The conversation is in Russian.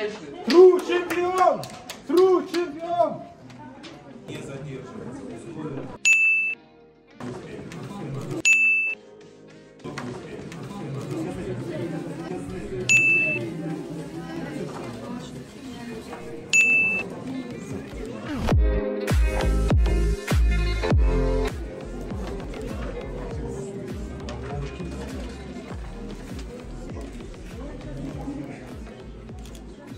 дальше. Тру, чемпион! Тру, чемпион! Не задерживается.